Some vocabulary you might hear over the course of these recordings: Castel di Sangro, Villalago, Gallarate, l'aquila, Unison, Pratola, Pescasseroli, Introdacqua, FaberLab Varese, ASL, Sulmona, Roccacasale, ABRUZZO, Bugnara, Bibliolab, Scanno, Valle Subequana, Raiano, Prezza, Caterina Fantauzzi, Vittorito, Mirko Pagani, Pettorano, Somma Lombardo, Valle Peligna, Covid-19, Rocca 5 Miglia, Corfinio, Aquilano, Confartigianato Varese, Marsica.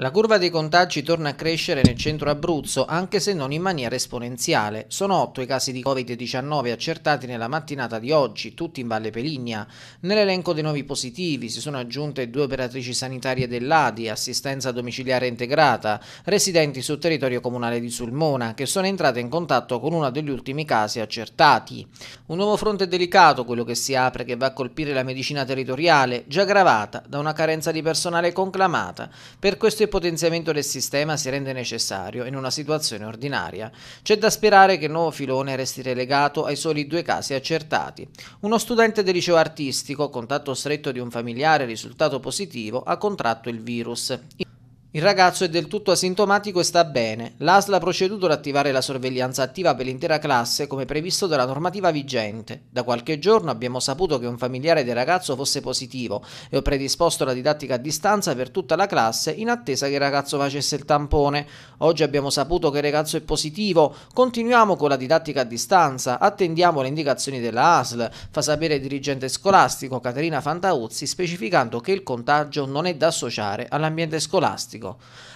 La curva dei contagi torna a crescere nel centro Abruzzo, anche se non in maniera esponenziale. Sono 8 i casi di Covid-19 accertati nella mattinata di oggi, tutti in Valle Peligna. Nell'elenco dei nuovi positivi si sono aggiunte 2 operatrici sanitarie dell'ADI, assistenza domiciliare integrata, residenti sul territorio comunale di Sulmona, che sono entrate in contatto con uno degli ultimi casi accertati. Un nuovo fronte delicato, quello che si apre, che va a colpire la medicina territoriale, già gravata da una carenza di personale conclamata. Per questo il potenziamento del sistema si rende necessario in una situazione ordinaria. C'è da sperare che il nuovo filone resti relegato ai soli 2 casi accertati. Uno studente del liceo artistico, contatto stretto di un familiare risultato positivo, ha contratto il virus. Il ragazzo è del tutto asintomatico e sta bene. L'ASL ha proceduto ad attivare la sorveglianza attiva per l'intera classe come previsto dalla normativa vigente. Da qualche giorno abbiamo saputo che un familiare del ragazzo fosse positivo e ho predisposto la didattica a distanza per tutta la classe in attesa che il ragazzo facesse il tampone. Oggi abbiamo saputo che il ragazzo è positivo, continuiamo con la didattica a distanza, attendiamo le indicazioni della ASL, fa sapere il dirigente scolastico Caterina Fantauzzi, specificando che il contagio non è da associare all'ambiente scolastico.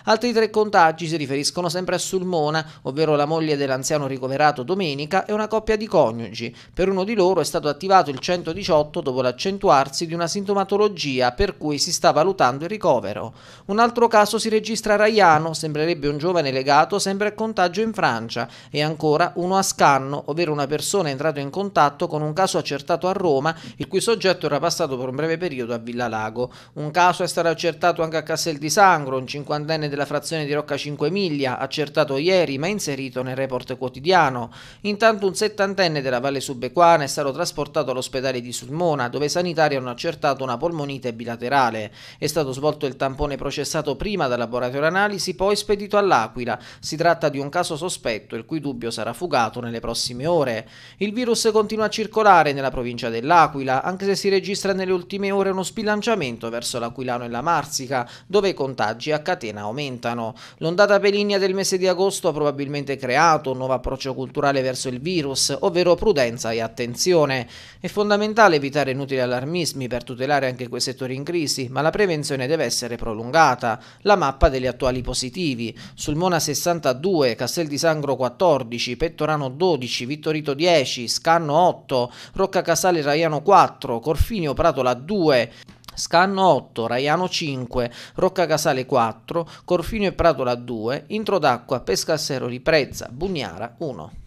Altri 3 contagi si riferiscono sempre a Sulmona, ovvero la moglie dell'anziano ricoverato domenica e una coppia di coniugi. Per uno di loro è stato attivato il 118 dopo l'accentuarsi di una sintomatologia per cui si sta valutando il ricovero. Un altro caso si registra a Raiano, sembrerebbe un giovane legato sempre a contagio in Francia, e ancora uno a Scanno, ovvero una persona entrata in contatto con un caso accertato a Roma, il cui soggetto era passato per un breve periodo a Villalago. Un caso è stato accertato anche a Castel di Sangro, un 50enne della frazione di Rocca 5 Miglia, accertato ieri ma inserito nel report quotidiano. Intanto un 70enne della Valle Subequana è stato trasportato all'ospedale di Sulmona, dove i sanitari hanno accertato una polmonite bilaterale. È stato svolto il tampone processato prima dal laboratorio analisi, poi spedito all'Aquila. Si tratta di un caso sospetto, il cui dubbio sarà fugato nelle prossime ore. Il virus continua a circolare nella provincia dell'Aquila, anche se si registra nelle ultime ore uno sbilanciamento verso l'Aquilano e la Marsica, dove i contagi a catena aumentano. L'ondata peligna del mese di agosto ha probabilmente creato un nuovo approccio culturale verso il virus, ovvero prudenza e attenzione. È fondamentale evitare inutili allarmismi per tutelare anche quei settori in crisi, ma la prevenzione deve essere prolungata. La mappa degli attuali positivi: Sulmona 62, Castel di Sangro 14, Pettorano 12, Vittorito 10, Scanno 8, Roccacasale Raiano 4, Corfinio Pratola 2, Scanno 8, Raiano 5, Roccacasale 4, Corfinio e Pratola 2, Introdacqua, Pescasseroli, Prezza, Bugnara 1.